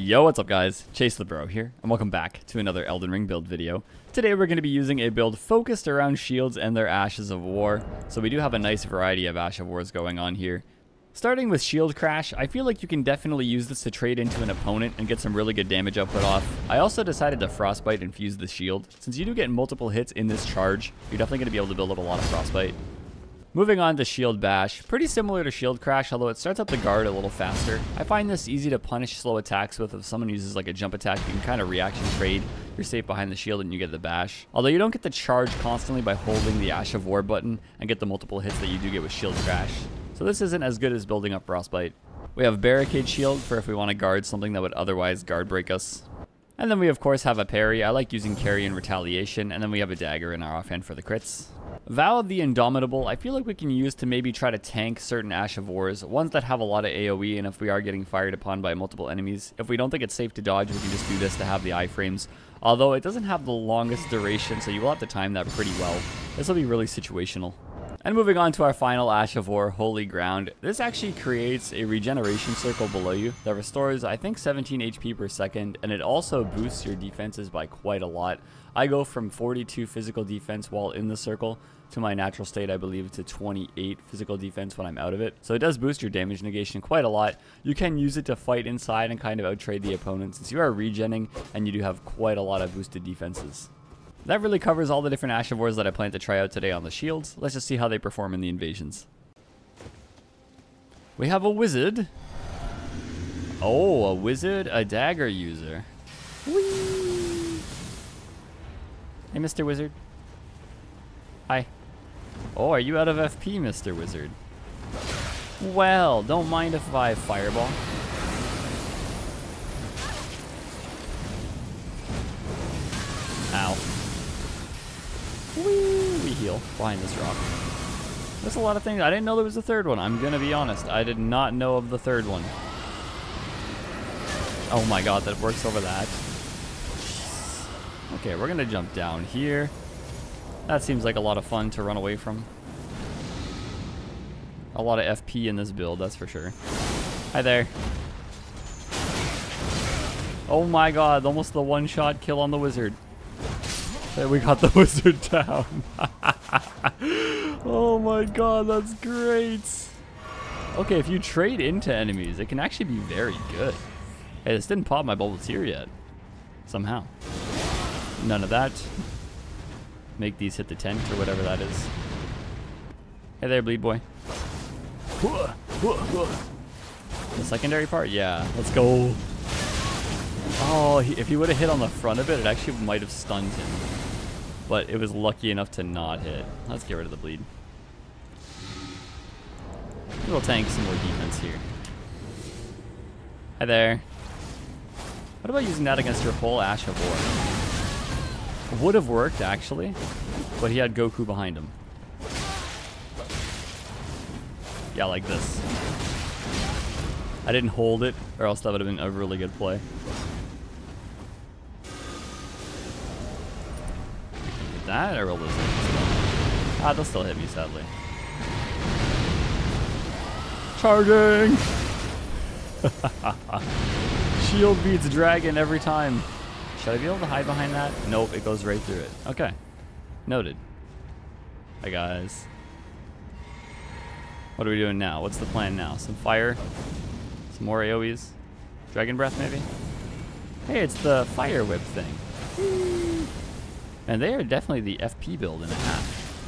Yo, what's up guys? Chase the Bro here, and welcome back to another Elden Ring build video. Today we're going to be using a build focused around shields and their Ashes of War. So we do have a nice variety of Ashes of Wars going on here. Starting with Shield Crash, I feel like you can definitely use this to trade into an opponent and get some really good damage output off. I also decided to Frostbite and fuse the shield. Since you do get multiple hits in this charge, you're definitely going to be able to build up a lot of Frostbite. Moving on to Shield Bash, pretty similar to Shield Crash, although it starts up the guard a little faster. I find this easy to punish slow attacks with. If someone uses like a jump attack, you can kind of reaction trade. You're safe behind the shield and you get the bash. Although you don't get the charge constantly by holding the Ashes of War button and get the multiple hits that you do get with Shield Crash. So this isn't as good as building up Frostbite. We have Barricade Shield for if we want to guard something that would otherwise guard break us. And then we of course have a parry. I like using Carry and Retaliation, and then we have a dagger in our offhand for the crits. Vow of the Indomitable, I feel like we can use to maybe try to tank certain Ashes of Wars, ones that have a lot of AoE, and if we are getting fired upon by multiple enemies, if we don't think it's safe to dodge, we can just do this to have the iframes. Although it doesn't have the longest duration, so you will have to time that pretty well. This will be really situational. And moving on to our final Ashes of War, Holy Ground. This actually creates a regeneration circle below you that restores, I think, 17 HP per second, and it also boosts your defenses by quite a lot. I go from 42 physical defense while in the circle to my natural state, I believe, to 28 physical defense when I'm out of it. So it does boost your damage negation quite a lot. You can use it to fight inside and kind of outtrade the opponent since you are regenning and you do have quite a lot of boosted defenses. That really covers all the different Ashes of Wars that I plan to try out today on the shields. Let's just see how they perform in the invasions. We have a wizard. Oh, a wizard, a dagger user. Whee! Hey, Mr. Wizard. Hi. Oh, are you out of FP, Mr. Wizard? Well, don't mind if I fireball. Ow. Whee! We heal behind this rock. There's a lot of things. I didn't know there was a third one. I'm going to be honest. I did not know of the third one. Oh my god, that works over that. Okay, we're going to jump down here. That seems like a lot of fun to run away from. A lot of FP in this build, that's for sure. Hi there. Oh my god, almost the one-shot kill on the wizard. We got the wizard down. Oh my god, that's great. Okay, if you trade into enemies, it can actually be very good. Hey, this didn't pop my bubble tier yet. Somehow. None of that. Make these hit the tent or whatever that is. Hey there, bleed boy. The secondary part? Yeah, let's go. Oh, if he would have hit on the front of it, it actually might have stunned him. But it was lucky enough to not hit. Let's get rid of the bleed. We'll tank some more defense here. Hi there. What about using that against your whole Ashes of War? Would have worked actually, but he had Goku behind him. Yeah, like this. I didn't hold it, or else that would have been a really good play. Did that? I rolled this in. Ah, they'll still hit me, sadly. Charging! Shield beats dragon every time. Should I be able to hide behind that? Nope, it goes right through it. Okay. Noted. Hi guys. What are we doing now? What's the plan now? Some fire? Some more AoEs? Dragon breath maybe? Hey, it's the fire whip thing. And they are definitely the FP build in a half.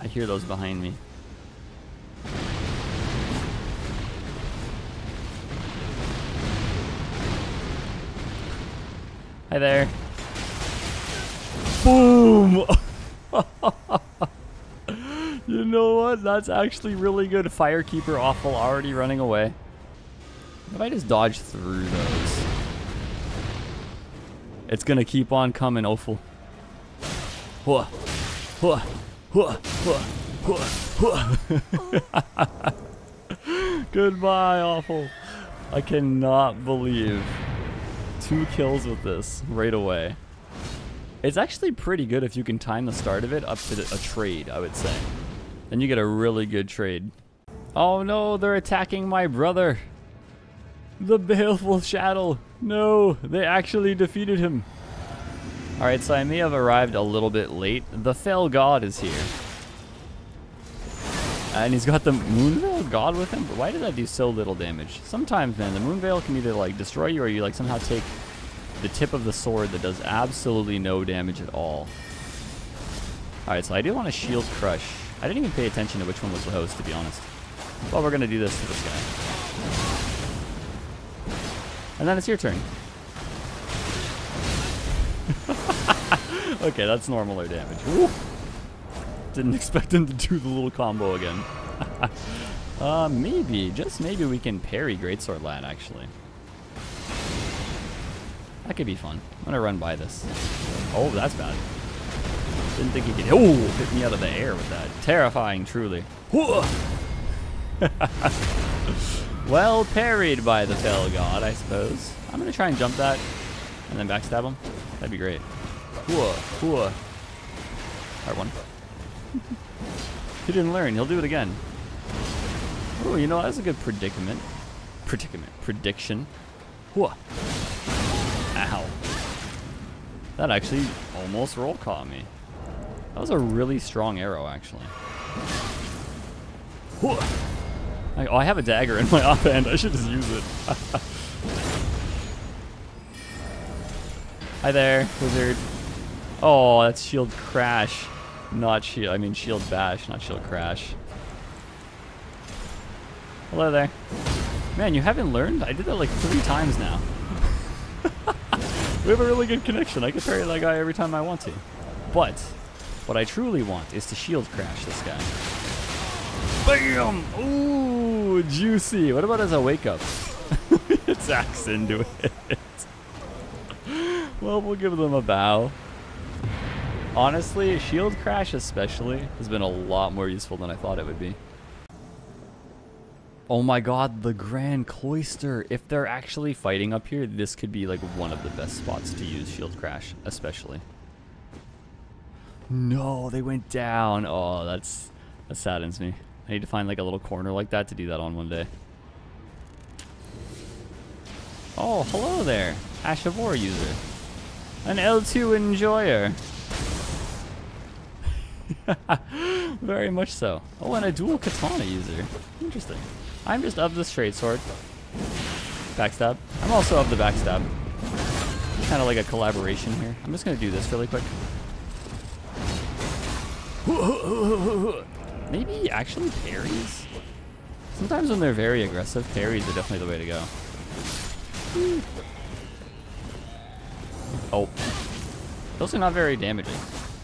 I hear those behind me. Hi there. Boom! You know what? That's actually really good. Firekeeper awful already running away. What if I just dodge through those? It's gonna keep on coming, awful. Goodbye, awful. I cannot believe. 2 kills with this right away. It's actually pretty good if you can time the start of it up to a trade, I would say. Then you get a really good trade. Oh no, they're attacking my brother. The Baleful Shadow. No, they actually defeated him. Alright, so I may have arrived a little bit late. The Fell God is here. And he's got the Moonveil God with him? But why did that do so little damage? Sometimes, man, the Moonveil can either, like, destroy you or you, like, somehow take the tip of the sword that does absolutely no damage at all. Alright, so I do want a Shield Crush. I didn't even pay attention to which one was the host, to be honest. Well, we're going to do this to this guy. And then it's your turn. Okay, that's normal or damage. Ooh. Didn't expect him to do the little combo again. Maybe, just maybe we can parry Greatsword Lad, actually. That could be fun. I'm gonna run by this. Oh, that's bad. Didn't think he could hit me out of the air with that. Terrifying, truly. Well parried by the Fell God, I suppose. I'm gonna try and jump that and then backstab him. That'd be great. All right, one. He didn't learn. He'll do it again. Oh, you know, that's a good predicament. Prediction. Whoa. Ow. That actually almost roll caught me. That was a really strong arrow, actually. Whoa. Oh, I have a dagger in my offhand. I should just use it. Hi there, wizard. Oh, that's Shield Crash. Not Shield, I mean Shield Bash, not Shield Crash. Hello there. Man, you haven't learned? I did that like 3 times now. We have a really good connection. I can parry that guy every time I want to. But what I truly want is to Shield Crash this guy. Bam! Ooh, juicy. What about as a wake up? It's axe into it. Well, we'll give them a bow. Honestly, Shield Crash especially has been a lot more useful than I thought it would be. Oh my god, the Grand Cloister. If they're actually fighting up here, this could be like one of the best spots to use Shield Crash, especially. No, they went down. Oh, that saddens me. I need to find like a little corner like that to do that on one day. Oh, hello there, Ashes of War user. An L2 enjoyer. Very much so. Oh, and a dual katana user. Interesting. I'm just of the straight sword. Backstab. I'm also of the backstab. Kind of like a collaboration here. I'm just going to do this really quick. Maybe actually parries? Sometimes when they're very aggressive, parries are definitely the way to go. Oh. Those are not very damaging.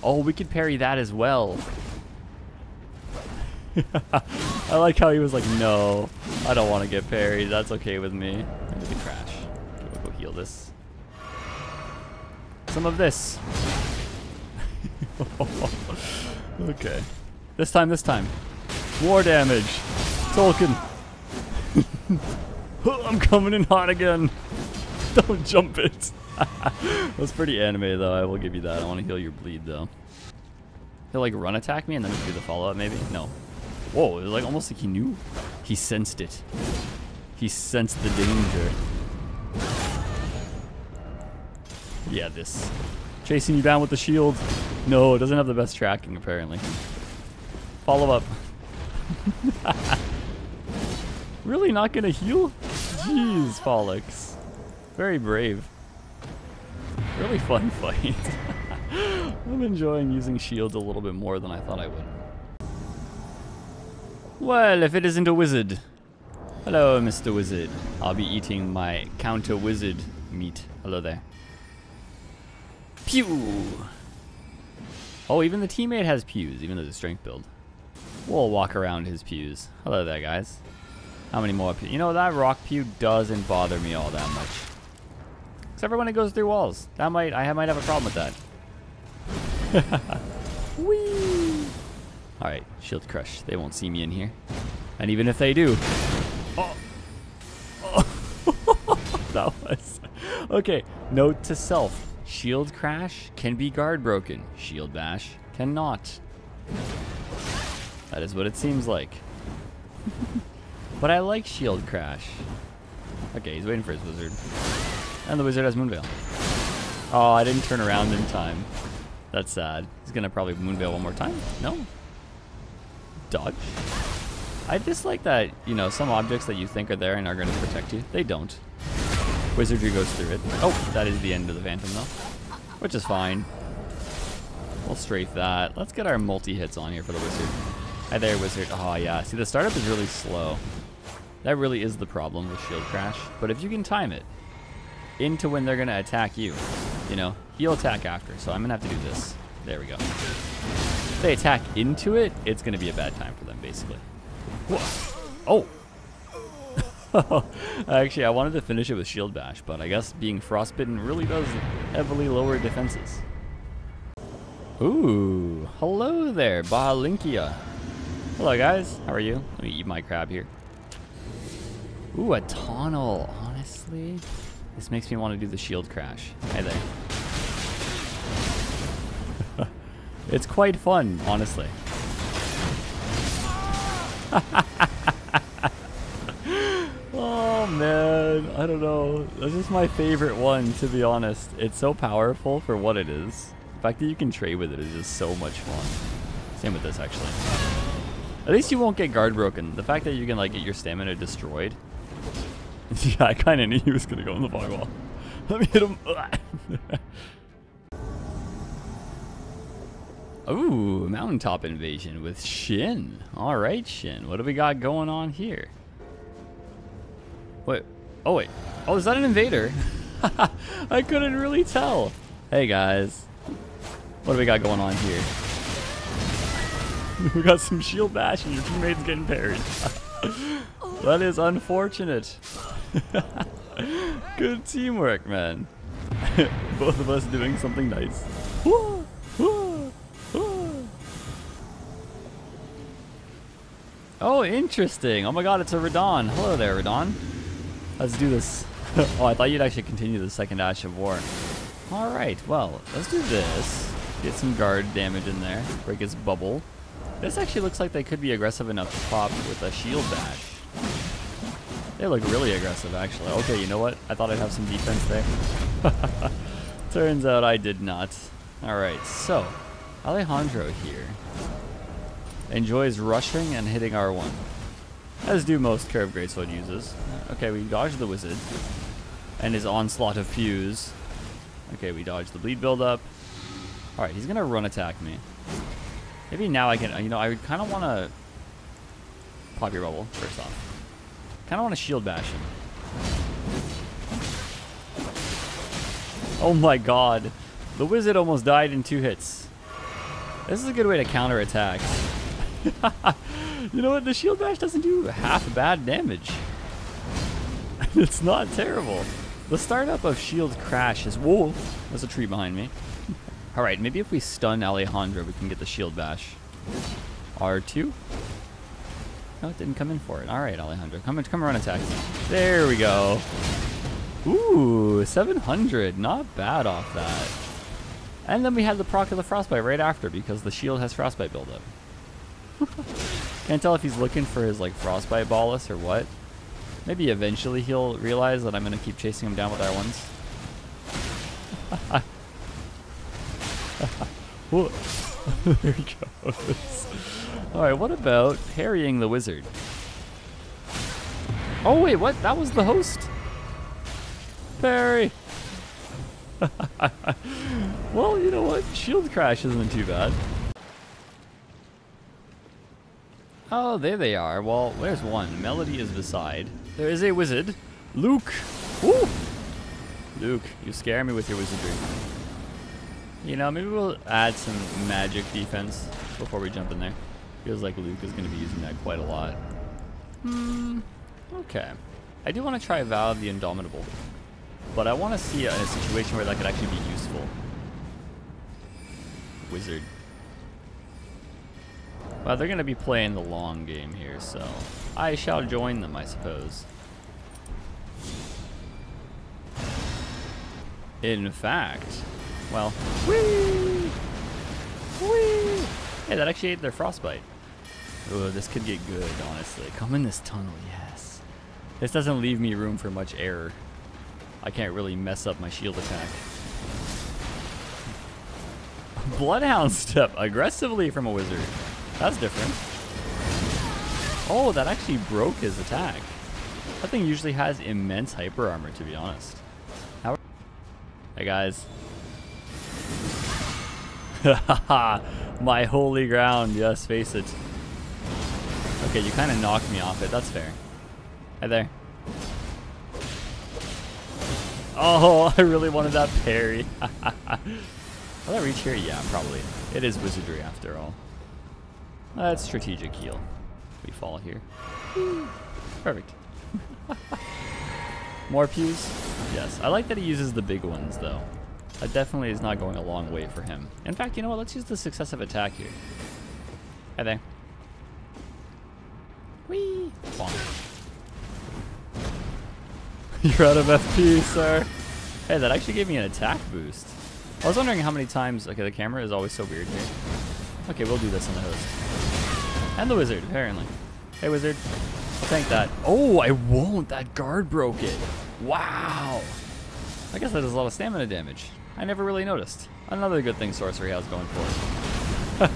Oh, we could parry that as well. I like how he was like, no, I don't want to get parried. That's okay with me. And we can crash. Okay, we'll go heal this. Some of this. Okay. This time. More damage. Tolkien. I'm coming in hot again. Don't jump it. That was pretty anime though, I will give you that. I want to heal your bleed though. He'll like run attack me and then do the follow up maybe? No. Whoa, it was like almost like he knew. He sensed it. He sensed the danger. Yeah, this. Chasing you down with the shield. No, it doesn't have the best tracking apparently. Follow up. Really not gonna heal? Jeez, Pollux. Very brave. Really fun fight. I'm enjoying using shields a little bit more than I thought I would. Well, if it isn't a wizard. Hello, Mr. Wizard. I'll be eating my counter-wizard meat. Hello there. Pew! Oh, even the teammate has pews, even though it's a strength build. We'll walk around his pews. Hello there, guys. How many more pews? You know, that rock pew doesn't bother me all that much. Except when it goes through walls. I might have a problem with that. Whee! Alright, Shield Crush. They won't see me in here. And even if they do. Oh. Oh. That was. Okay, note to self. Shield Crash can be guard broken. Shield Bash cannot. That is what it seems like. But I like Shield Crash. Okay, he's waiting for his wizard. And the wizard has Moonveil. Oh, I didn't turn around in time. That's sad. He's gonna probably Moonveil one more time. No. Dodge. I dislike that, you know, some objects that you think are there and are gonna protect you, they don't. Wizardry goes through it. Oh, that is the end of the Phantom though. Which is fine. We'll strafe that. Let's get our multi-hits on here for the wizard. Hi there, wizard. Oh yeah, see the startup is really slow. That really is the problem with Shield Crash. But if you can time it into when they're gonna attack you, you know, he'll attack after. So I'm gonna have to do this. There we go. If they attack into it, it's gonna be a bad time for them, basically. Whoa. Oh. Actually, I wanted to finish it with Shield Bash, but I guess being frostbitten really does heavily lower defenses. Ooh, hello there, Bahalinkia. Hello guys, how are you? Let me eat my crab here. Ooh, a tunnel, honestly. This makes me want to do the Shield Crash. Hi there. It's quite fun, honestly. Oh man, I don't know. This is my favorite one, to be honest. It's so powerful for what it is. The fact that you can trade with it is just so much fun. Same with this, actually. At least you won't get guard broken. The fact that you can like get your stamina destroyed. Yeah, I kind of knew he was going to go in the fog wall. Let me hit him. Ooh, mountaintop invasion with Shin. All right, Shin. What do we got going on here? Wait. Oh, wait. Oh, is that an invader? I couldn't really tell. Hey, guys. What do we got going on here? We got some Shield Bash and your teammate's getting parried. That is unfortunate. Good teamwork, man. Both of us doing something nice. Woo! Woo! Woo! Oh, interesting. Oh my god, it's a Radahn. Hello there, Radahn. Let's do this. Oh, I thought you'd actually continue the second Ashes of War. Alright, well, let's do this. Get some guard damage in there. Break his bubble. This actually looks like they could be aggressive enough to pop with a Shield Bash. They look really aggressive, actually. Okay, you know what? I thought I'd have some defense there. Turns out I did not. Alright, so Alejandro here enjoys rushing and hitting R1. As do most Curve Greatsword users. Okay, we dodge the Wizard and his onslaught of Fuse. Okay, we dodge the bleed buildup. Alright, he's going to run attack me. Maybe now I can, you know, I kind of want to pop your bubble, first off. Kind of want to Shield Bash him. Oh my god. The wizard almost died in 2 hits. This is a good way to counterattack. You know what? The Shield Bash doesn't do half bad damage. It's not terrible. The startup of Shield Crash is... Whoa! There's a tree behind me. Alright, maybe if we stun Alejandro, we can get the Shield Bash. R2? No, it didn't come in for it. Alright, Alejandro. Come run attack. There we go. Ooh, 700. Not bad off that. And then we had the proc of the Frostbite right after because the shield has Frostbite buildup. Can't tell if he's looking for his, like, Frostbite bolus or what. Maybe eventually he'll realize that I'm going to keep chasing him down with R1s. There he goes. Alright, what about parrying the wizard? Oh wait, what? That was the host? Parry! Well, you know what? Shield Crash isn't too bad. Oh, there they are. Well, there's one. Melody is beside. There is a wizard. Luke! Woo! Luke, you scare me with your wizardry. You know, maybe we'll add some magic defense before we jump in there. Feels like Luke is going to be using that quite a lot. Okay. I do want to try Vow of the Indomitable, but I want to see in a situation where that could actually be useful. Wizard. Well, they're going to be playing the long game here, so I shall join them, I suppose. In fact... Well, whee! Whee! Hey, that actually ate their frostbite. Ooh, this could get good, honestly. Come in this tunnel, yes. This doesn't leave me room for much error. I can't really mess up my shield attack. Bloodhound step aggressively from a wizard. That's different. Oh, that actually broke his attack. That thing usually has immense hyper armor, to be honest. How? Hey guys. My holy ground. Yes, face it. Okay, you kind of knocked me off it. That's fair. Hi there. Oh, I really wanted that parry. Will I reach here? Yeah, probably. It is wizardry after all. That's strategic heal. We fall here. Perfect. More pews? Yes. I like that he uses the big ones, though. That definitely is not going a long way for him. In fact, you know what? Let's use the successive attack here. Hi there. Whee! Bonk. You're out of FP, sir. Hey, that actually gave me an attack boost. I was wondering how many times... Okay, the camera is always so weird here. Okay, we'll do this on the host. And the wizard, apparently. Hey, wizard. I'll tank that. Oh, I won't. That guard broke it. Wow. I guess that does a lot of stamina damage. I never really noticed. Another good thing sorcery has going for it.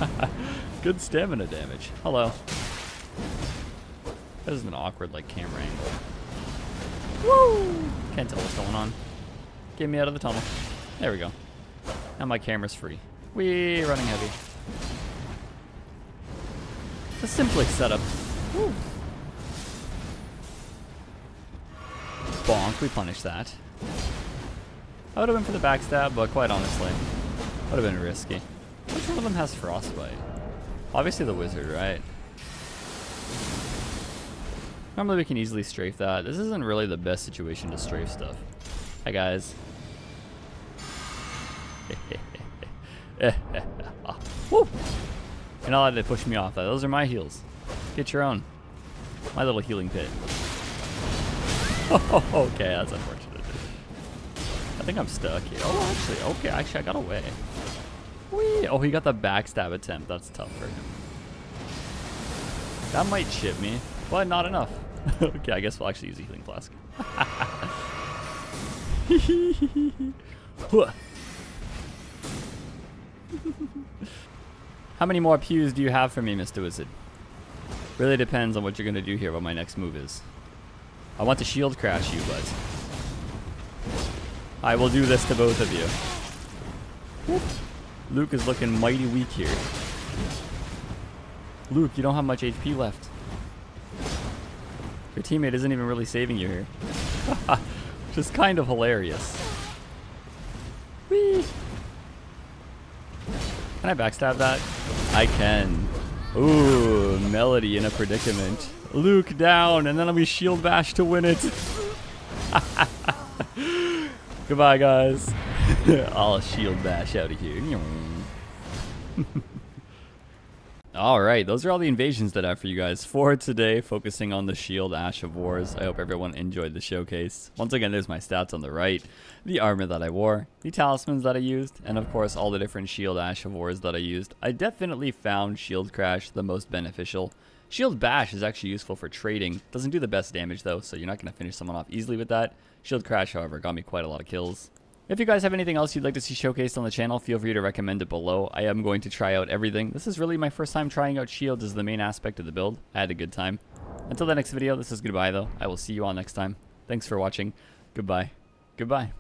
Good stamina damage. Hello. This is an awkward, like, camera angle. Woo! Can't tell what's going on. Get me out of the tunnel. There we go. Now my camera's free. Whee! Running heavy. It's a simplex setup. Woo! Bonk, we punish that. I would have been for the backstab, but quite honestly, would have been risky. Which one of them has frostbite? Obviously the wizard, right? Normally we can easily strafe that. This isn't really the best situation to strafe stuff. Hi guys. Woo! And all that, they pushed me off that. Those are my heals. Get your own. My little healing pit. Okay, that's unfortunate. I think I'm stuck here. Oh, actually, okay. Actually, I got away. Whee! Oh, he got the backstab attempt. That's tough for him. That might chip me, but not enough. Okay, I guess we'll actually use a healing flask. How many more pews do you have for me, Mr. Wizard? Really depends on what you're gonna do here, what my next move is. I want to shield crash you, but I will do this to both of you. Whoop. Luke is looking mighty weak here. Luke, you don't have much HP left. Your teammate isn't even really saving you here. Which is kind of hilarious. Whee! Can I backstab that? I can. Ooh, Melody in a predicament. Luke down, and then we shield bash to win it. Goodbye, guys. I'll shield bash out of here. Alright, those are all the invasions that I have for you guys for today, focusing on the Shield Ashes of War. I hope everyone enjoyed the showcase. Once again, there's my stats on the right, the armor that I wore, the talismans that I used, and of course all the different Shield Ashes of War that I used. I definitely found Shield Crash the most beneficial. Shield Bash is actually useful for trading. Doesn't do the best damage though, so you're not going to finish someone off easily with that. Shield Crash, however, got me quite a lot of kills. If you guys have anything else you'd like to see showcased on the channel, feel free to recommend it below. I am going to try out everything. This is really my first time trying out shields as the main aspect of the build. I had a good time. Until the next video, this is goodbye though. I will see you all next time. Thanks for watching. Goodbye. Goodbye.